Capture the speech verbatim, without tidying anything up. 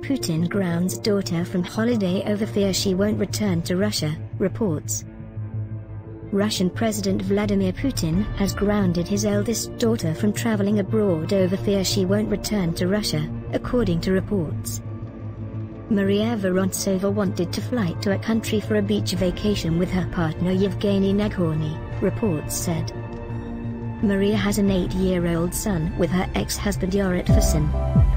Putin grounds daughter from holiday over fear she won't return to Russia, reports. Russian President Vladimir Putin has grounded his eldest daughter from traveling abroad over fear she won't return to Russia, according to reports. Maria Vorontsova wanted to fly to a country for a beach vacation with her partner Yevgeny Nagorny, reports said. Maria has an eight-year-old son with her ex-husband Jorrit Faassen.